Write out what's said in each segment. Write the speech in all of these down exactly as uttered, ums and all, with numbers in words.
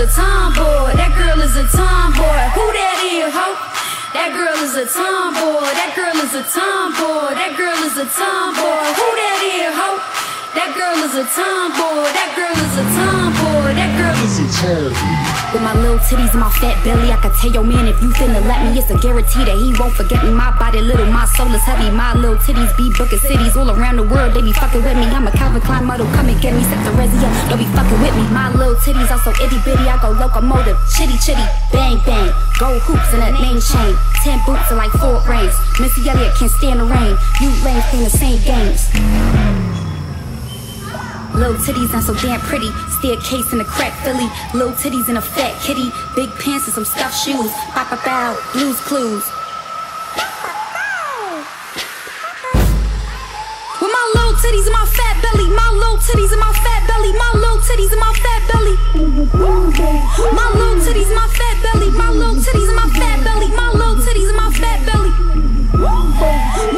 is a tomboy. That girl is a tomboy. Who that is, ho? That girl is a tomboy. That girl is a tomboy. That girl is a tomboy. Who that is, ho? That girl is a tomboy. That girl is a tomboy. That girl is a tomboy. With my little titties and my fat belly, I can tell your man if you finna let me, it's a guarantee that he won't forget me. My body little, my soul is heavy. My little titties be booking cities all around the world. They be fucking with me. I'm a Calvin Klein model, come and get me. Set the resi up, don't be fucking with me. My little titties are so itty bitty. I go locomotive, chitty chitty, bang bang. Gold hoops and a name chain, ten boots and like four rings. Missy Elliott can't stand the rain. You lanes playing the same games. Little titties, I'm so damn pretty. Staircase in a crack Philly. Little titties in a fat kitty. Big pants and some stuffed shoes. Papa bow, Blues Clues. With my little titties and my fat belly. My little titties and my fat belly. My little titties and my fat belly. My little titties and my fat belly. My little titties and my fat belly. My little titties and my fat belly. My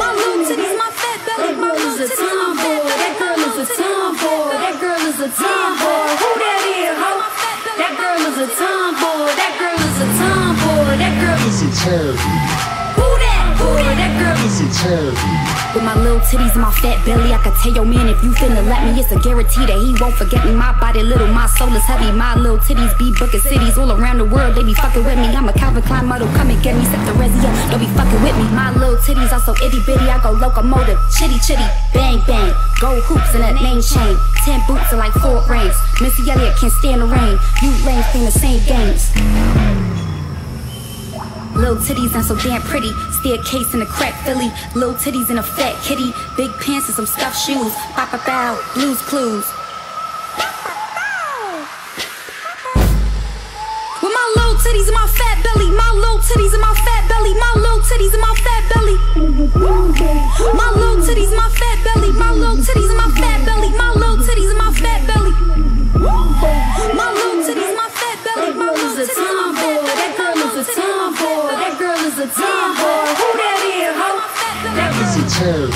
little titties and my fat belly. My little titties and my fat belly. That girl is a tomboy. That girl is a tomboy. Who that is, ho? That girl is a tomboy. That girl is a tomboy. That girl is a tomboy. Who that? Who that? That girl is a tomboy. With my little titties and my fat belly, I can tell your man if you finna let me, it's a guarantee that he won't forget me. My body little, my soul is heavy. My little titties be booking cities all around the world. They be fucking with me. I'm a Calvin Klein model, come and get me. Set the resi up, don't be fucking with me. My little titties are so itty bitty. I go locomotive, chitty chitty, bang bang. Gold hoops and a name chain, ten boots and like four rings. Missy Elliott can't stand the rain. You lanes playing the same games. Little titties, I'm so damn pretty. Staircase in a crack Philly. Little titties in a fat kitty. Big pants and some stuffed shoes. Papa bow, Blues Clues. With my little titties and my fat belly. My little titties and my fat belly. My little titties and my fat belly. My little titties and my fat belly. My little titties and my fat belly. My little titties and my fat belly. My little titties and my fat belly. My little titties and my fat belly. That girl is a tomboy. That girl is a tomboy. Who that is, ho? That is a tomboy.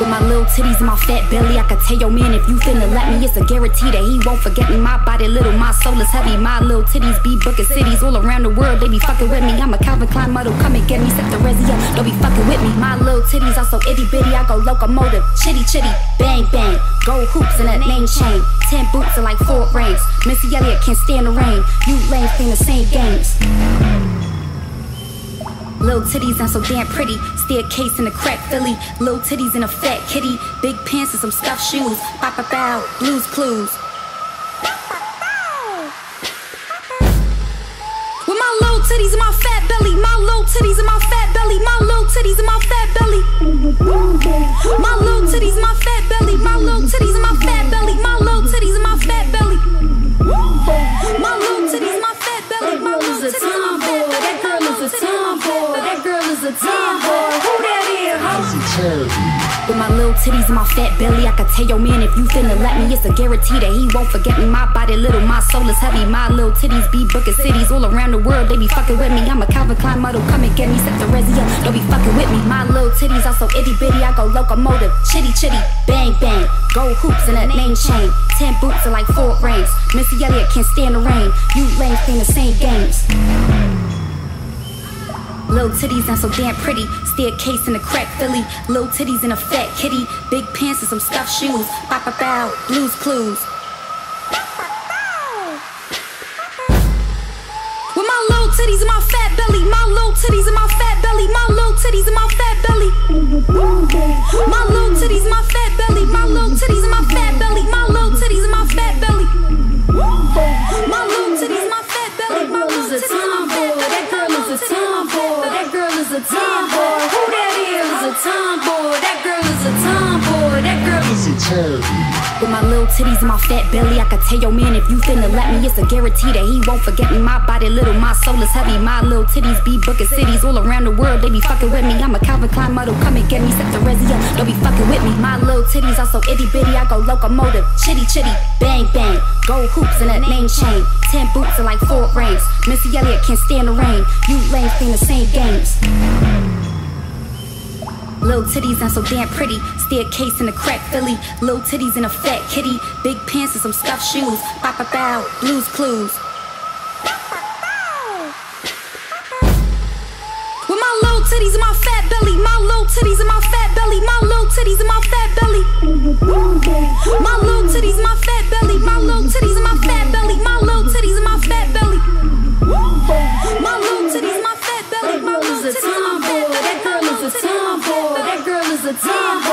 With my little titties and my fat belly, I can tell your man if you finna let me, it's a guarantee that he won't forget me. My body little, my soul is heavy. My little titties be booking cities all around the world. They be fucking with me. I'm a Calvin Klein model, come and get me. Set the resi up, don't be fucking with me. My little titties are so itty bitty. I go locomotive, chitty chitty, bang bang. Gold hoops and a name chain, ten boots and like four rings. Missy Elliott can't stand the rain. You lanes playing the same games. Little titties, I'm so damn pretty. Staircase in a crack Philly. Little titties in a fat kitty. Big pants and some stuffed shoes. Papa bow, Blues Clues. With my little titties and my fat belly. My little titties and my fat belly. My little titties and my fat belly. My little titties and my fat belly. My little titties and my fat belly. My little titties and my fat belly. My little titties and my fat belly. My little titties and my fat belly. That girl is a tomboy. That girl is a tomboy. Who that is, ho? With my little titties and my fat belly, I can tell your man if you finna let me, it's a guarantee that he won't forget me. My body little, my soul is heavy. My little titties be booking cities all around the world. They be fucking with me. I'm a Calvin Klein model, come and get me. Set the resi up, don't be fucking with me. My little titties are so itty bitty. I go locomotive, chitty chitty, bang bang. Gold hoops and a name chain, ten boots and like four rings. Missy Elliott can't stand the rain. You lanes playing the same games. Little titties, I'm so damn pretty. Staircase in a crack Philly. Little titties in a fat kitty. Big pants and some stuffed shoes. Papa bow, Blues Clues. With my little titties and my fat belly. My little titties and my fat belly. My little titties and my fat belly. My little titties and my fat belly. My little titties and my fat belly. My little titties and my fat belly. My little titties and my fat belly. My little titties and my fat belly. That girl is a tomboy. That girl is a tomboy. Who that is? A tomboy. That girl is a tomboy. That girl is a tomboy. With my little titties and my fat belly, I can tell your man if you finna let me, it's a guarantee that he won't forget me. My body little, my soul is heavy. My little titties be booking cities all around the world. They be fucking with me. I'm a Calvin Klein model, come and get me. Set the resi up, don't be fucking with me. My little titties are so itty bitty. I go locomotive, chitty chitty, bang bang. Gold hoops and a name chain, ten boots and like four rings. Missy Elliott can't stand the rain. You lanes playing the same games. Little titties, I'm so damn pretty. Staircase in a crack Philly. Little titties in a fat kitty. Big pants and some stuffed shoes. Papa bow, Blues Clues. titties and my fat belly, my little titties and my fat belly, my little titties and my fat belly, my little titties and my fat belly, my little titties and my fat belly, my little titties and my fat belly, my little titties and my fat belly, my little titties and my fat belly. That girl is a tomboy. That girl is a tomboy.